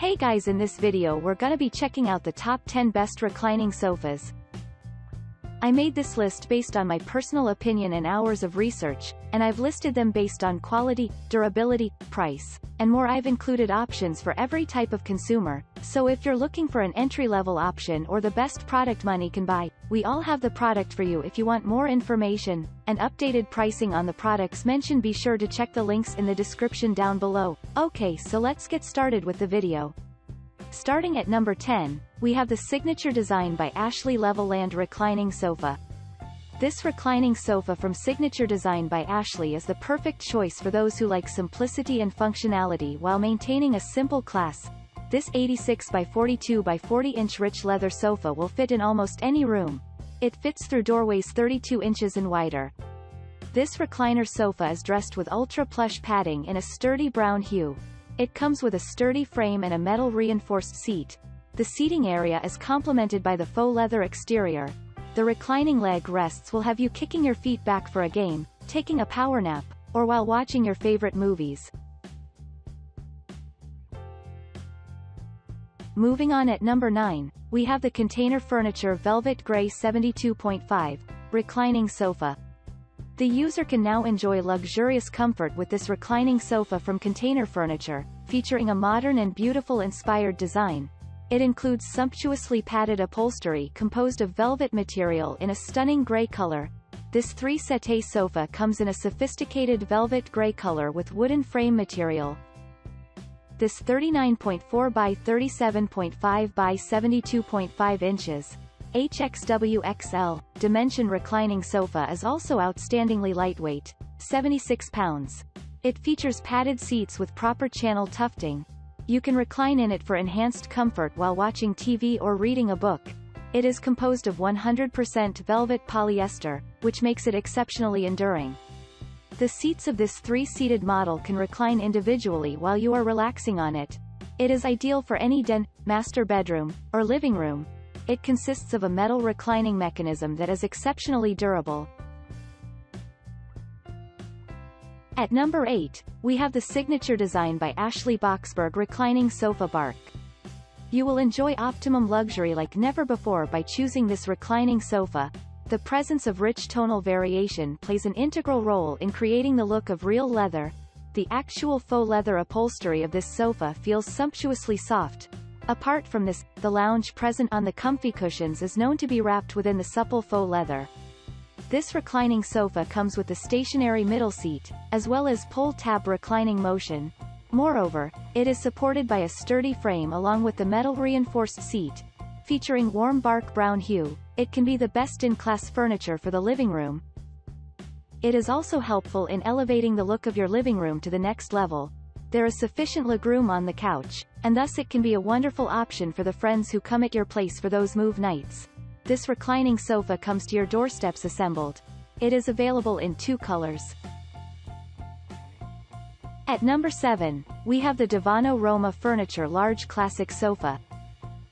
Hey guys, in this video we're gonna be checking out the top 10 best reclining sofas. I made this list based on my personal opinion and hours of research, and I've listed them based on quality, durability, price, and more. I've included options for every type of consumer, so if you're looking for an entry-level option or the best product money can buy, we all have the product for you. If you want more information and updated pricing on the products mentioned, be sure to check the links in the description down below. Okay, so let's get started with the video. Starting at number 10, we have the Signature Design by Ashley Levelland Reclining Sofa. This reclining sofa from Signature Design by Ashley is the perfect choice for those who like simplicity and functionality while maintaining a simple class. This 86 by 42 by 40 inch rich leather sofa will fit in almost any room. It fits through doorways 32 inches and wider. This recliner sofa is dressed with ultra plush padding in a sturdy brown hue. It comes with a sturdy frame and a metal-reinforced seat. The seating area is complemented by the faux leather exterior. The reclining leg rests will have you kicking your feet back for a game, taking a power nap, or while watching your favorite movies. Moving on at number 9, we have the Container Furniture Velvet Gray 72.5 Reclining Sofa. The user can now enjoy luxurious comfort with this reclining sofa from Container Furniture, featuring a modern and beautiful inspired design. It includes sumptuously padded upholstery composed of velvet material in a stunning gray color. This 3-seater sofa comes in a sophisticated velvet gray color with wooden frame material. This 39.4 by 37.5 by 72.5 inches. HXWXL dimension reclining sofa is also outstandingly lightweight, 76 pounds. It features padded seats with proper channel tufting. You can recline in it for enhanced comfort while watching TV or reading a book. It is composed of 100% velvet polyester, which makes it exceptionally enduring. The seats of this 3-seated model can recline individually while you are relaxing on it. It is ideal for any den, master bedroom, or living room. It consists of a metal reclining mechanism that is exceptionally durable. At number 8, we have the Signature Design by Ashley Boxberg Reclining Sofa Bark. You will enjoy optimum luxury like never before by choosing this reclining sofa. The presence of rich tonal variation plays an integral role in creating the look of real leather. The actual faux leather upholstery of this sofa feels sumptuously soft. Apart from this, the lounge present on the comfy cushions is known to be wrapped within the supple faux leather. This reclining sofa comes with a stationary middle seat, as well as pull-tab reclining motion. Moreover, it is supported by a sturdy frame along with the metal-reinforced seat. Featuring warm bark brown hue, it can be the best-in-class furniture for the living room. It is also helpful in elevating the look of your living room to the next level. There is sufficient legroom on the couch, and thus it can be a wonderful option for the friends who come at your place for those move nights. This reclining sofa comes to your doorsteps assembled. It is available in 2 colors. At number 7, we have the Divano Roma Furniture Large Classic Sofa.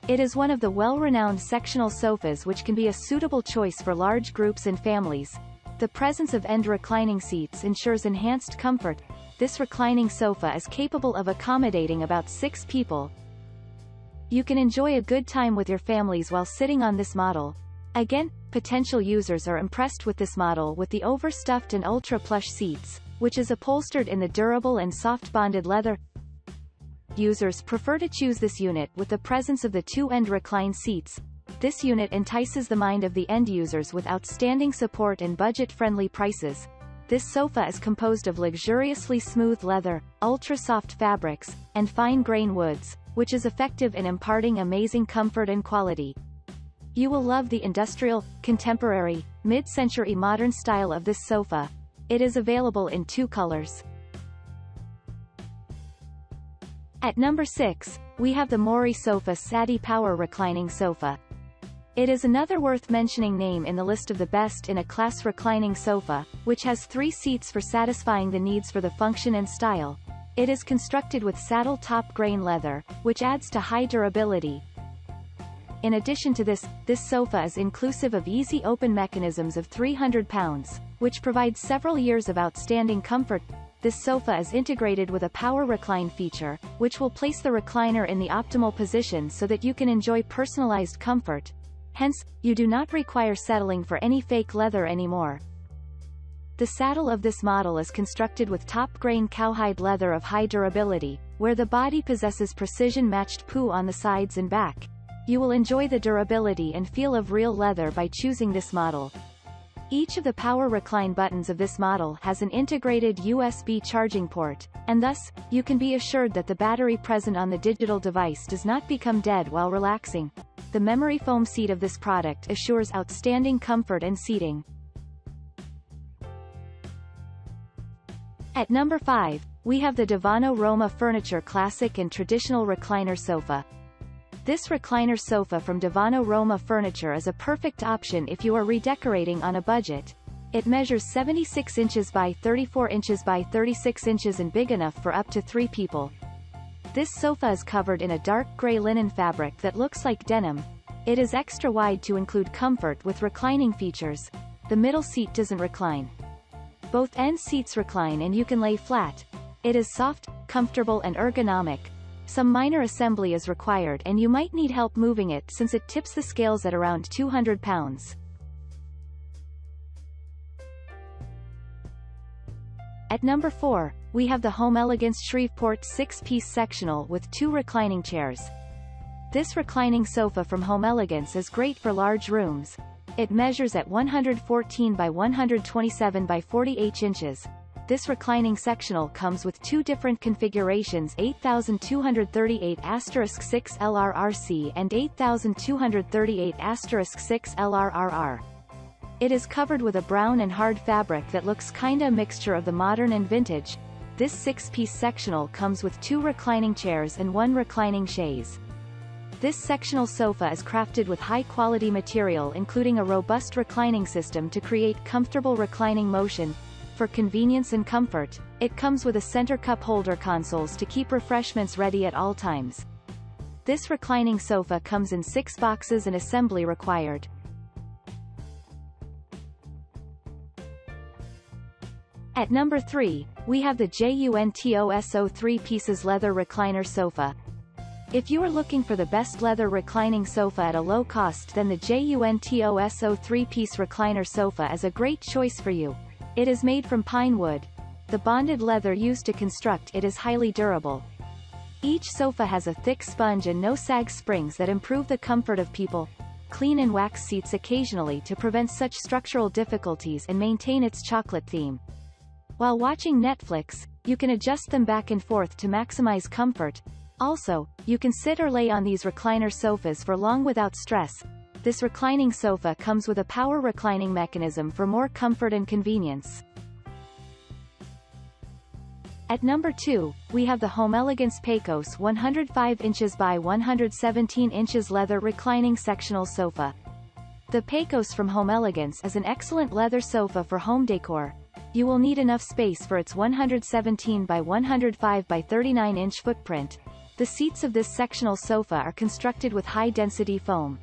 It is one of the well-renowned sectional sofas which can be a suitable choice for large groups and families. The presence of end reclining seats ensures enhanced comfort. This reclining sofa is capable of accommodating about 6 people. You can enjoy a good time with your families while sitting on this model. Again, potential users are impressed with this model with the overstuffed and ultra-plush seats, which is upholstered in the durable and soft bonded leather. Users prefer to choose this unit with the presence of the 2 end recline seats. This unit entices the mind of the end users with outstanding support and budget-friendly prices. This sofa is composed of luxuriously smooth leather, ultra-soft fabrics, and fine-grain woods, which is effective in imparting amazing comfort and quality. You will love the industrial, contemporary, mid-century modern style of this sofa. It is available in 2 colors. At number 6, we have the MorriSofa Saddie Power Reclining Sofa. It is another worth mentioning name in the list of the best in a class reclining sofa, which has 3 seats for satisfying the needs for the function and style. It is constructed with saddle top grain leather, which adds to high durability. In addition to this, this sofa is inclusive of easy open mechanisms of 300 pounds, which provides several years of outstanding comfort. This sofa is integrated with a power recline feature, which will place the recliner in the optimal position so that you can enjoy personalized comfort. Hence, you do not require settling for any fake leather anymore. The saddle of this model is constructed with top-grain cowhide leather of high durability, where the body possesses precision-matched poo on the sides and back. You will enjoy the durability and feel of real leather by choosing this model. Each of the power recline buttons of this model has an integrated USB charging port, and thus, you can be assured that the battery present on the digital device does not become dead while relaxing. The memory foam seat of this product assures outstanding comfort and seating. At number 5, we have the Divano Roma Furniture Classic and Traditional Recliner Sofa. This recliner sofa from Divano Roma Furniture is a perfect option if you are redecorating on a budget. It measures 76 inches by 34 inches by 36 inches and big enough for up to 3 people. This sofa is covered in a dark gray linen fabric that looks like denim. It is extra wide to include comfort with reclining features. The middle seat doesn't recline. Both end seats recline and you can lay flat. It is soft, comfortable and ergonomic. Some minor assembly is required and you might need help moving it since it tips the scales at around 200 pounds. At number 4, we have the HomeElegance Shreveport 6-piece sectional with 2 reclining chairs. This reclining sofa from HomeElegance is great for large rooms. It measures at 114 by 127 by 48 inches. This reclining sectional comes with 2 different configurations, 8238*6 LRRC and 8238*6 LRRR. It is covered with a brown and hard fabric that looks kinda a mixture of the modern and vintage. This 6-piece sectional comes with 2 reclining chairs and 1 reclining chaise. This sectional sofa is crafted with high-quality material including a robust reclining system to create comfortable reclining motion. For convenience and comfort, it comes with a center cup holder consoles to keep refreshments ready at all times. This reclining sofa comes in 6 boxes and assembly required. At number 3, we have the JUNTOSO 3-pieces leather recliner sofa. If you are looking for the best leather reclining sofa at a low cost, then the JUNTOSO 3-piece recliner sofa is a great choice for you. It is made from pine wood. The bonded leather used to construct it is highly durable. Each sofa has a thick sponge and no sag springs that improve the comfort of people. Clean and wax seats occasionally to prevent such structural difficulties and maintain its chocolate theme. While watching Netflix, you can adjust them back and forth to maximize comfort. Also, you can sit or lay on these recliner sofas for long without stress. This reclining sofa comes with a power reclining mechanism for more comfort and convenience. At number 2, we have the HomeElegance Pecos 105 inches by 117 inches leather reclining sectional sofa. The Pecos from HomeElegance is an excellent leather sofa for home decor. You will need enough space for its 117 by 105 by 39 inch footprint. The seats of this sectional sofa are constructed with high-density foam.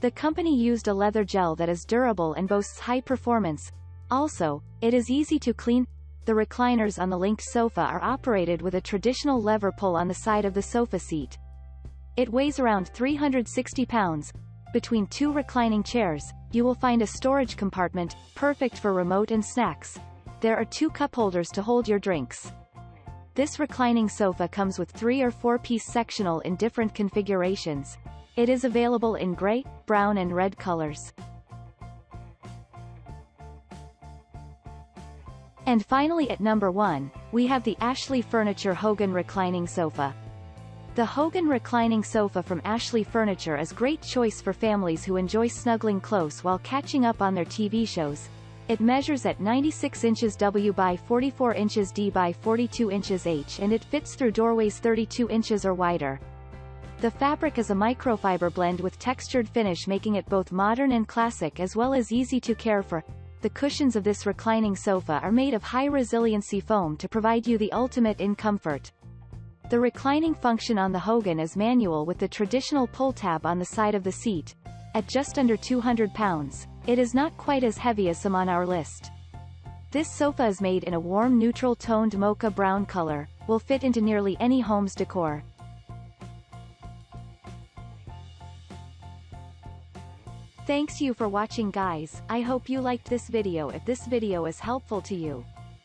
The company used a leather gel that is durable and boasts high performance. Also, it is easy to clean. The recliners on the linked sofa are operated with a traditional lever pull on the side of the sofa seat. It weighs around 360 pounds. Between 2 reclining chairs, you will find a storage compartment, perfect for remote and snacks. There are 2 cup holders to hold your drinks. This reclining sofa comes with 3- or 4-piece sectional in different configurations. It is available in gray, brown and red colors. And finally at number 1, we have the Ashley Furniture Hogan Reclining Sofa. The Hogan Reclining Sofa from Ashley Furniture is a great choice for families who enjoy snuggling close while catching up on their TV shows. It measures at 96 inches W by 44 inches D by 42 inches H and it fits through doorways 32 inches or wider. The fabric is a microfiber blend with textured finish, making it both modern and classic as well as easy to care for. The cushions of this reclining sofa are made of high-resiliency foam to provide you the ultimate in comfort. The reclining function on the Hogan is manual with the traditional pull tab on the side of the seat. At just under 200 pounds, it is not quite as heavy as some on our list. This sofa is made in a warm neutral toned mocha brown color, will fit into nearly any home's decor. Thanks you for watching guys, I hope you liked this video. If this video is helpful to you,